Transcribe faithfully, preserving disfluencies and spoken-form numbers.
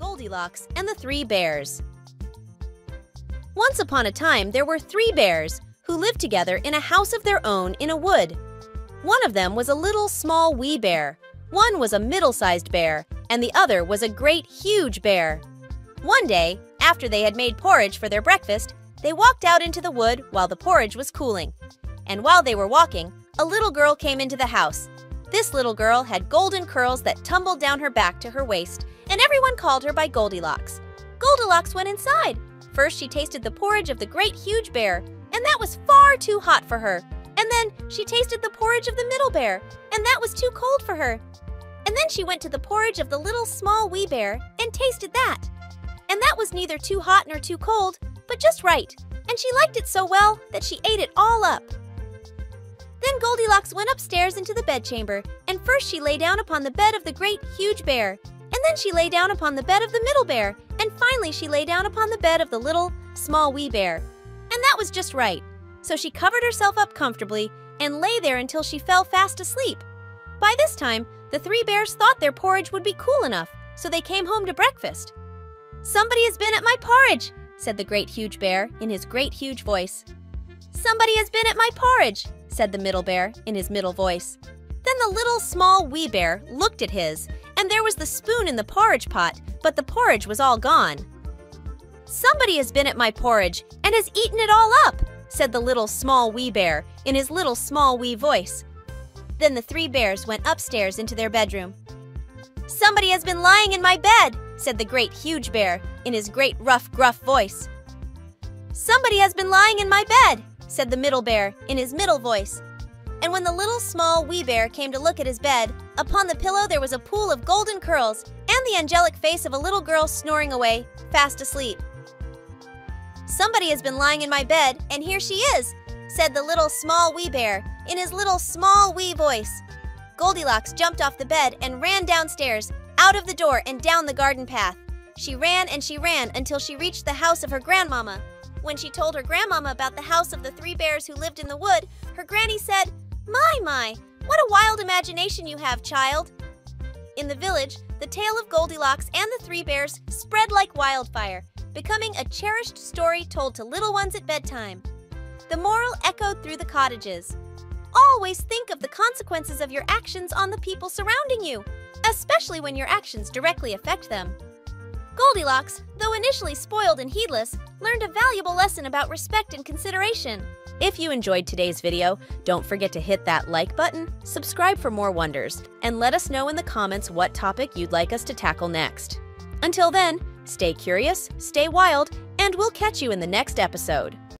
Goldilocks and the Three Bears. Once upon a time, there were three bears who lived together in a house of their own in a wood. One of them was a little small wee bear, one was a middle-sized bear, and the other was a great huge bear. One day, after they had made porridge for their breakfast, they walked out into the wood while the porridge was cooling. And while they were walking, a little girl came into the house. This little girl had golden curls that tumbled down her back to her waist, and everyone called her by Goldilocks. Goldilocks went inside. First she tasted the porridge of the great huge bear, and that was far too hot for her. And then she tasted the porridge of the middle bear, and that was too cold for her. And then she went to the porridge of the little small wee bear and tasted that. And that was neither too hot nor too cold, but just right. And she liked it so well that she ate it all up. Then Goldilocks went upstairs into the bedchamber, and first she lay down upon the bed of the great huge bear, and then she lay down upon the bed of the middle bear, and finally she lay down upon the bed of the little, small wee bear. And that was just right. So she covered herself up comfortably and lay there until she fell fast asleep. By this time, the three bears thought their porridge would be cool enough, so they came home to breakfast. "Somebody has been at my porridge," said the great huge bear in his great huge voice. "Somebody has been at my porridge," said the middle bear in his middle voice. Then the little small wee bear looked at his, and there was the spoon in the porridge pot, but the porridge was all gone. "Somebody has been at my porridge and has eaten it all up," said the little small wee bear in his little small wee voice. Then the three bears went upstairs into their bedroom. "Somebody has been lying in my bed," said the great huge bear in his great rough gruff voice. "Somebody has been lying in my bed," said the middle bear in his middle voice. And when the little small wee bear came to look at his bed, upon the pillow there was a pool of golden curls and the angelic face of a little girl snoring away, fast asleep. "Somebody has been lying in my bed, and here she is," said the little small wee bear in his little small wee voice. Goldilocks jumped off the bed and ran downstairs, out of the door and down the garden path. She ran and she ran until she reached the house of her grandmama. When she told her grandmama about the house of the three bears who lived in the wood, her granny said, "My, my, what a wild imagination you have, child." In the village, the tale of Goldilocks and the three bears spread like wildfire, becoming a cherished story told to little ones at bedtime. The moral echoed through the cottages. Always think of the consequences of your actions on the people surrounding you, especially when your actions directly affect them. Goldilocks, though initially spoiled and heedless, learned a valuable lesson about respect and consideration. If you enjoyed today's video, don't forget to hit that like button, subscribe for more wonders, and let us know in the comments what topic you'd like us to tackle next. Until then, stay curious, stay wild, and we'll catch you in the next episode.